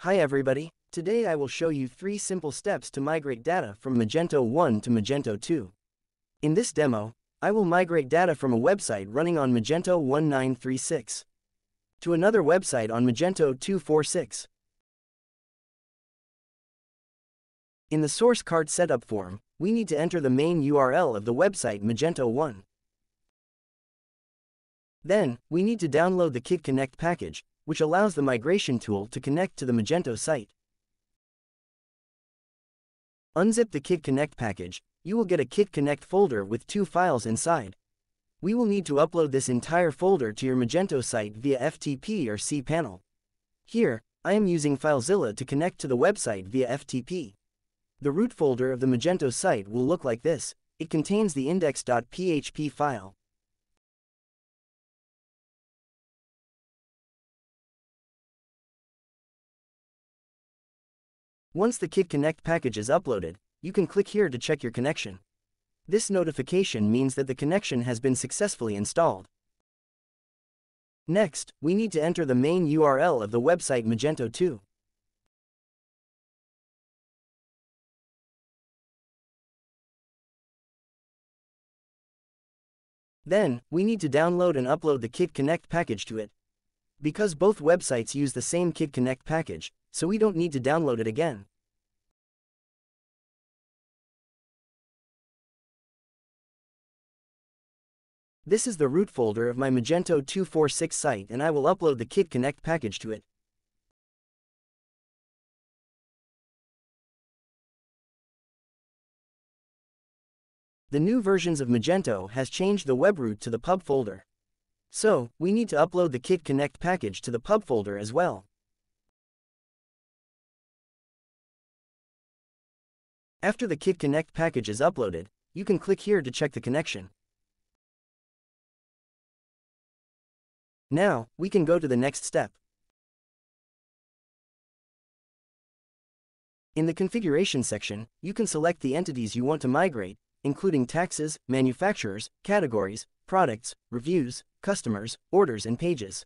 Hi everybody, today I will show you 3 simple steps to migrate data from Magento 1 to Magento 2. In this demo, I will migrate data from a website running on Magento 1936 to another website on Magento 246. In the source card setup form, we need to enter the main URL of the website Magento 1. Then, we need to download the Kit Connect package, which allows the migration tool to connect to the Magento site. Unzip the Kit Connect package, you will get a Kit Connect folder with 2 files inside. We will need to upload this entire folder to your Magento site via FTP or cPanel. Here, I am using FileZilla to connect to the website via FTP. The root folder of the Magento site will look like this. It contains the index.php file. Once the Kit Connect package is uploaded, you can click here to check your connection. This notification means that the connection has been successfully installed. Next, we need to enter the main URL of the website Magento 2. Then, we need to download and upload the Kit Connect package to it. Because both websites use the same Kit Connect package, so we don't need to download it again. This is the root folder of my Magento 246 site, and I will upload the Kit Connect package to it. The new versions of Magento has changed the web root to the pub folder. So, we need to upload the Kit Connect package to the pub folder as well. After the Kit Connect package is uploaded, you can click here to check the connection. Now, we can go to the next step. In the configuration section, you can select the entities you want to migrate, including taxes, manufacturers, categories, products, reviews, customers, orders, and pages.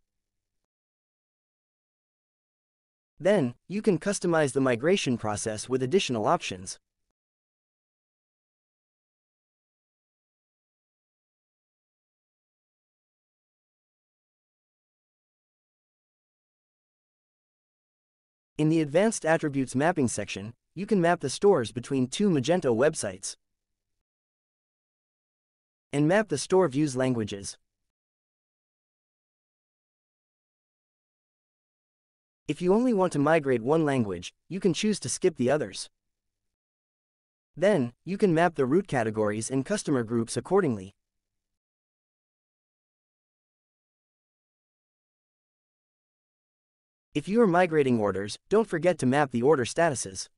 Then, you can customize the migration process with additional options. In the Advanced Attributes Mapping section, you can map the stores between 2 Magento websites and map the store views languages. If you only want to migrate one language, you can choose to skip the others. Then, you can map the root categories and customer groups accordingly. If you are migrating orders, don't forget to map the order statuses.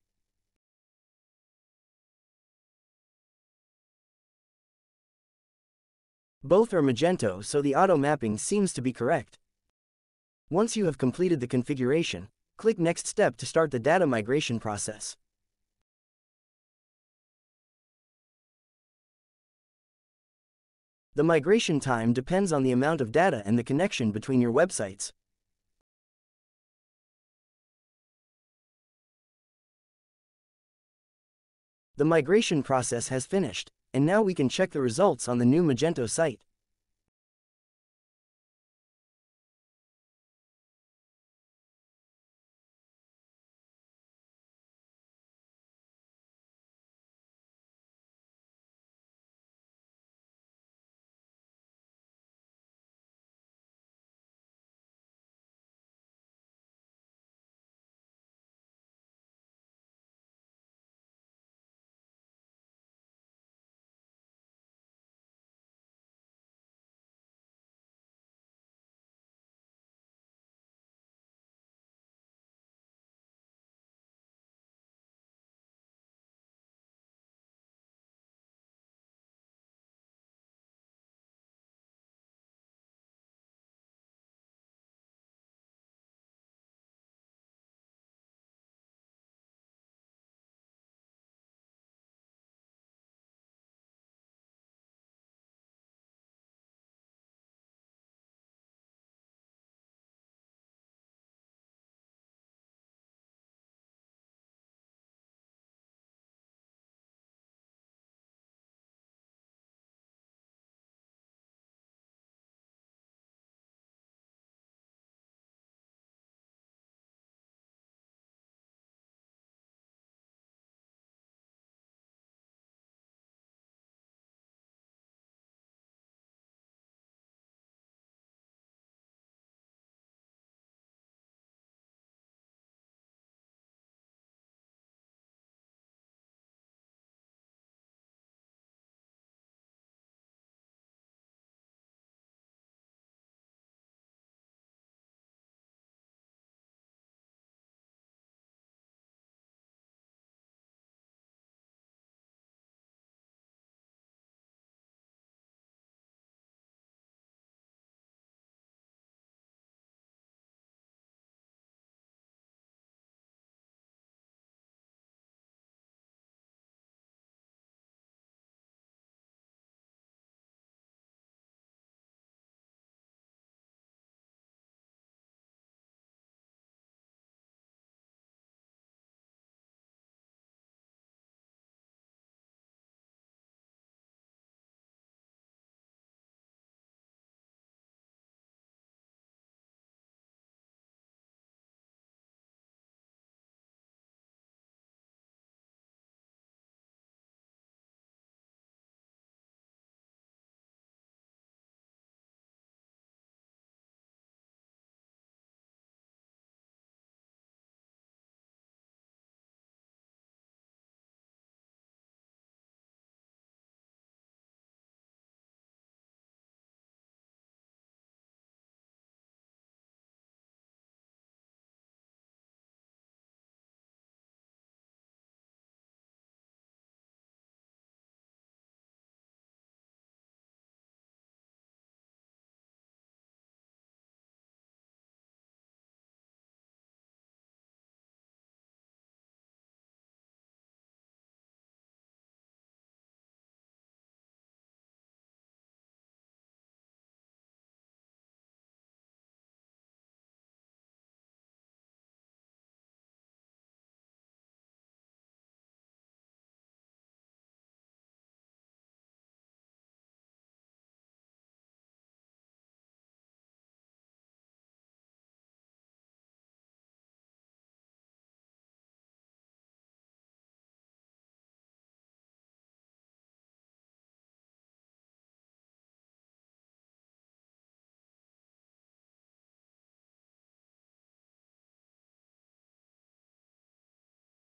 Both are Magento, so the auto mapping seems to be correct. Once you have completed the configuration, click Next Step to start the data migration process. The migration time depends on the amount of data and the connection between your websites. The migration process has finished, and now we can check the results on the new Magento site.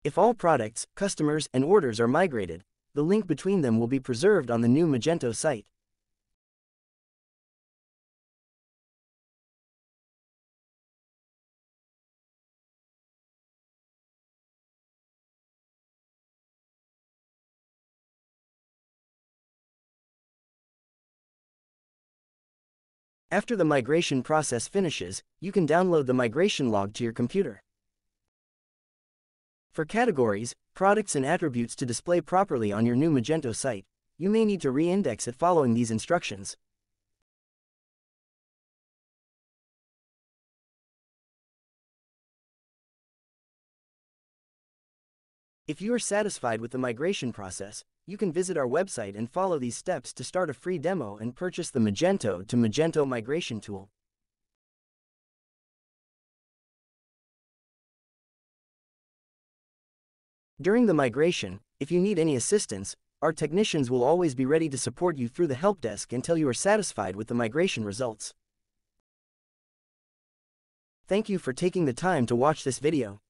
If all products, customers, and orders are migrated, the link between them will be preserved on the new Magento site. After the migration process finishes, you can download the migration log to your computer. For categories, products, and attributes to display properly on your new Magento site, you may need to re-index it following these instructions. If you are satisfied with the migration process, you can visit our website and follow these steps to start a free demo and purchase the Magento to Magento migration tool. During the migration, if you need any assistance, our technicians will always be ready to support you through the help desk until you are satisfied with the migration results. Thank you for taking the time to watch this video.